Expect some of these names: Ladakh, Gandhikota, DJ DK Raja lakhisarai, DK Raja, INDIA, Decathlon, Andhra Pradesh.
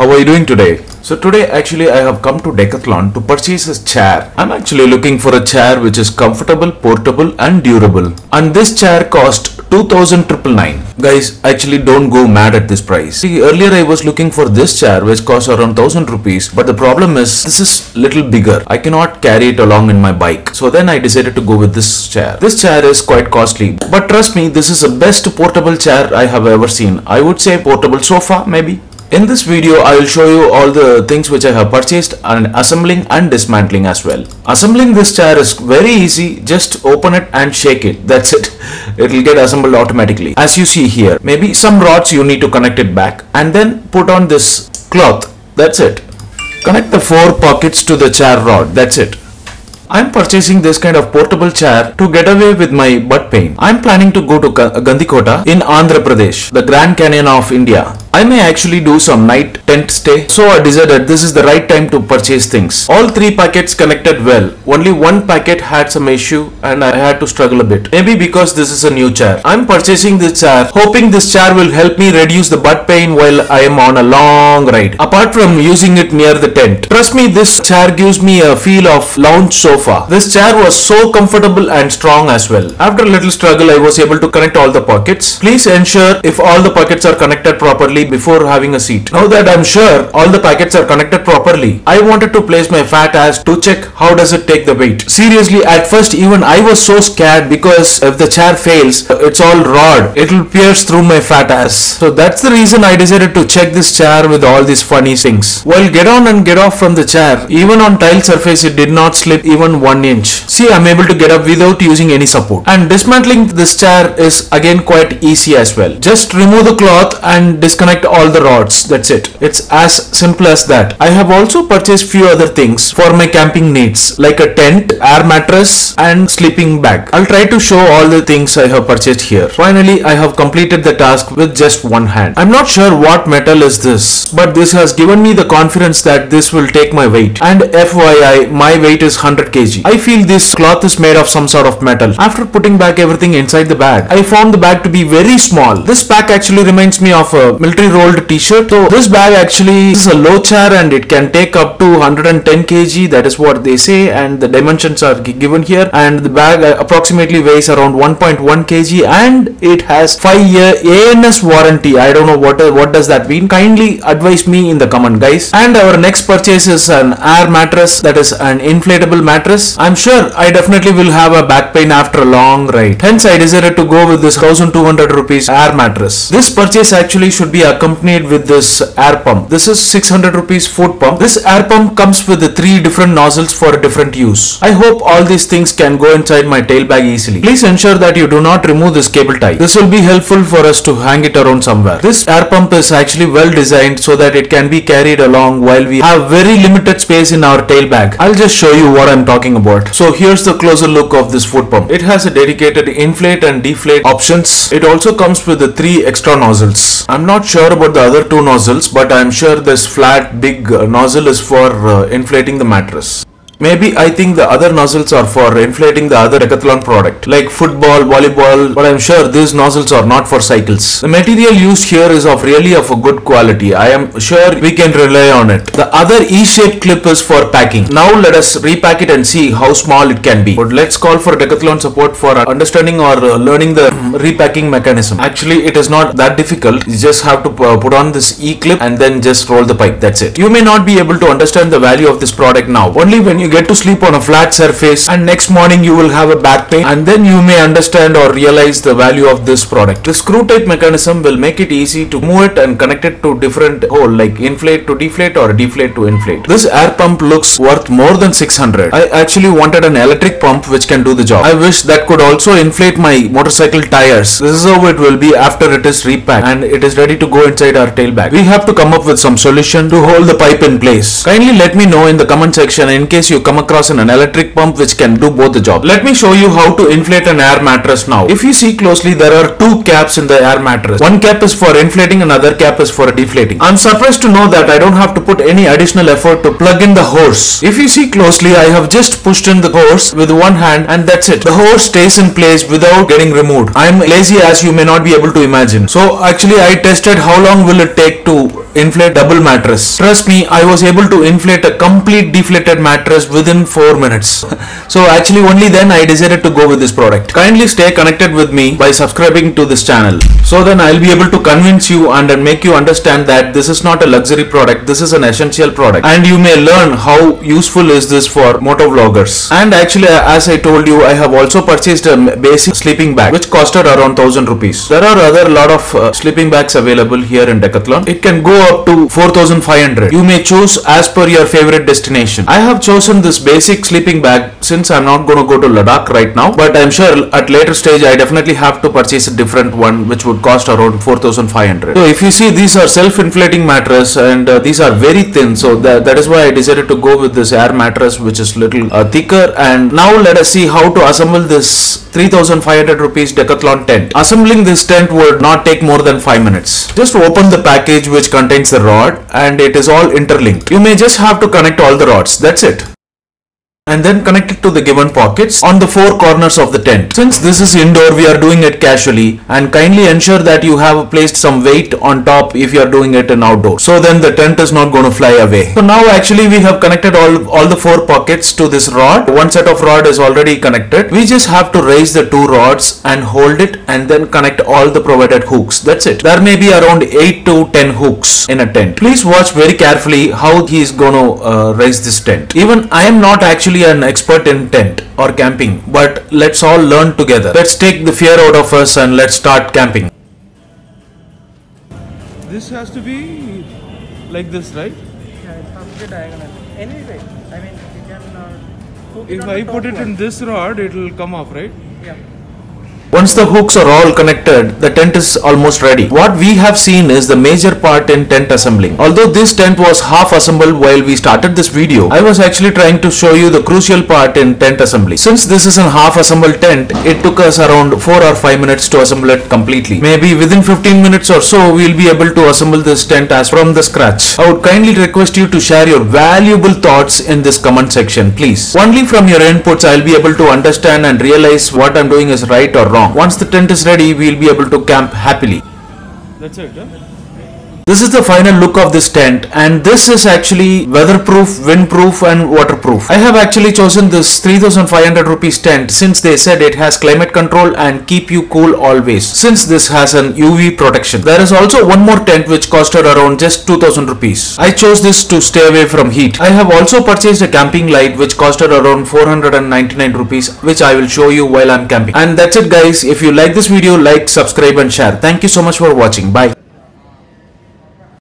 how are you doing today? So today actually I have come to Decathlon to purchase a chair. I'm actually looking for a chair which is comfortable, portable and durable. And this chair cost 2,999. Guys, actually don't go mad at this price. See, earlier I was looking for this chair which costs around 1,000 rupees, but the problem is this is little bigger. I cannot carry it along in my bike. So then I decided to go with this chair. This chair is quite costly, but trust me, this is the best portable chair I have ever seen. I would say portable sofa maybe. In this video, I will show you all the things which I have purchased and assembling and dismantling as well. Assembling this chair is very easy, just open it and shake it, that's it. It will get assembled automatically. As you see here, maybe some rods you need to connect it back and then put on this cloth, that's it. Connect the four pockets to the chair rod, that's it. I am purchasing this kind of portable chair to get away with my butt pain. I am planning to go to Gandhikota in Andhra Pradesh, the Grand Canyon of India. I may actually do some night tent stay, so I decided this is the right time to purchase things. All three packets connected well, only one packet had some issue and I had to struggle a bit. Maybe because this is a new chair. I am purchasing this chair, hoping this chair will help me reduce the butt pain while I am on a long ride, apart from using it near the tent. Trust me, this chair gives me a feel of lounge sofa. This chair was so comfortable and strong as well. After a little struggle, I was able to connect all the pockets. Please ensure if all the pockets are connected properly before having a seat. Now that I'm sure all the packets are connected properly, I wanted to place my fat ass to check how does it take the weight. Seriously, at first even I was so scared because if the chair fails, it's all rod. It'll pierce through my fat ass. So that's the reason I decided to check this chair with all these funny things. While get on and get off from the chair, even on tile surface it did not slip even 1 inch. See, I'm able to get up without using any support. And dismantling this chair is again quite easy as well. Just remove the cloth and disconnect all the rods. That's it. It's as simple as that. I have also purchased few other things for my camping needs, like a tent, air mattress and sleeping bag. I'll try to show all the things I have purchased here. Finally, I have completed the task with just one hand. I'm not sure what metal is this, but this has given me the confidence that this will take my weight. And FYI, my weight is 100 kg. I feel this cloth is made of some sort of metal. After putting back everything inside the bag, I found the bag to be very small. This pack actually reminds me of a military rolled t-shirt. So this bag actually is a low chair and it can take up to 110 kg, that is what they say, and the dimensions are given here, and the bag approximately weighs around 1.1 kg, and it has 5-year ANS warranty. I don't know what does that mean. Kindly advise me in the comment, guys. And our next purchase is an air mattress, that is an inflatable mattress. I'm sure I definitely will have a back pain after a long ride. Hence I decided to go with this 1,200 rupees air mattress. This purchase actually should be accompanied with this air pump. This is 600 rupees foot pump. This air pump comes with the 3 different nozzles for different use. I hope all these things can go inside my tail bag easily. Please ensure that you do not remove this cable tie. This will be helpful for us to hang it around somewhere. This air pump is actually well designed so that it can be carried along while we have very limited space in our tail bag. I'll just show you what I'm talking about. So here's the closer look of this foot pump. It has a dedicated inflate and deflate options. It also comes with the 3 extra nozzles. I'm not sure about the other 2 nozzles, but I'm sure this flat big nozzle is for inflating the mattress. Maybe I think the other nozzles are for inflating the other Decathlon product, like football, volleyball, but I'm sure these nozzles are not for cycles. The material used here is really of a good quality. I am sure we can rely on it. The other E-shaped clip is for packing. Now let us repack it and see how small it can be. But let's call for Decathlon support for understanding or learning the repacking mechanism. Actually, it is not that difficult. You just have to put on this E-clip and then just roll the pipe. That's it. You may not be able to understand the value of this product now. Only when you get to sleep on a flat surface and next morning you will have a back pain, and then you may understand or realize the value of this product. The screw type mechanism will make it easy to move it and connect it to different hole, like inflate to deflate or deflate to inflate. This air pump looks worth more than 600. I actually wanted an electric pump which can do the job. I wish that could also inflate my motorcycle tires. This is how it will be after it is repacked and it is ready to go inside our tail bag. We have to come up with some solution to hold the pipe in place. Kindly let me know in the comment section in case you come across an electric pump which can do both the job. Let me show you how to inflate an air mattress now. If you see closely, there are 2 caps in the air mattress. One cap is for inflating, another cap is for deflating. I'm surprised to know that I don't have to put any additional effort to plug in the hose. If you see closely, I have just pushed in the hose with one hand and that's it. The hose stays in place without getting removed. I'm lazy as you may not be able to imagine. So actually I tested how long will it take to inflate double mattress. Trust me, I was able to inflate a complete deflated mattress within 4 minutes. So actually only then I decided to go with this product. Kindly stay connected with me by subscribing to this channel. So then I'll be able to convince you and make you understand that this is not a luxury product, this is an essential product. And you may learn how useful is this for motovloggers. And actually as I told you, I have also purchased a basic sleeping bag which costed around 1,000 rupees. There are other lot of sleeping bags available here in Decathlon. It can go up to 4,500. You may choose as per your favorite destination. I have chosen this basic sleeping bag since I'm not going to go to Ladakh right now, but I'm sure at later stage I definitely have to purchase a different one which would cost around 4,500. So if you see, these are self-inflating mattress and these are very thin, so that is why I decided to go with this air mattress which is little thicker. And now let us see how to assemble this 3,500 rupees Decathlon tent. Assembling this tent would not take more than 5 minutes. Just open the package which contains the rod and it is all interlinked. You may just have to connect all the rods, that's it. And then connect it to the given pockets on the 4 corners of the tent. Since this is indoor, we are doing it casually, and kindly ensure that you have placed some weight on top if you are doing it in outdoor. So then the tent is not going to fly away. So now actually we have connected all the 4 pockets to this rod. One set of rod is already connected. We just have to raise the 2 rods and hold it and then connect all the provided hooks. That's it. There may be around 8 to 10 hooks in a tent. Please watch very carefully how he is going to raise this tent. Even I am not actually an expert in tent or camping, but let's all learn together. Let's take the fear out of us and let's start camping. This has to be like this, right? Yeah, it has to be diagonal. Anyway, I mean, you can hook it. If I put it in this rod, it will come up, right? Yeah. Once the hooks are all connected, the tent is almost ready. What we have seen is the major part in tent assembling. Although this tent was half assembled while we started this video, I was actually trying to show you the crucial part in tent assembly. Since this is a half assembled tent, it took us around 4 or 5 minutes to assemble it completely. Maybe within 15 minutes or so, we'll be able to assemble this tent as from the scratch. I would kindly request you to share your valuable thoughts in this comment section, please. Only from your inputs, I'll be able to understand and realize what I'm doing is right or wrong. Once the tent is ready, we'll be able to camp happily. That's it, huh? This is the final look of this tent, and this is actually weatherproof, windproof and waterproof. I have actually chosen this 3,500 rupees tent since they said it has climate control and keep you cool always, since this has an UV protection. There is also one more tent which costed around just 2,000 rupees. I chose this to stay away from heat. I have also purchased a camping light which costed around 499 rupees, which I will show you while I'm camping. And that's it guys. If you like this video, like, subscribe and share. Thank you so much for watching. Bye.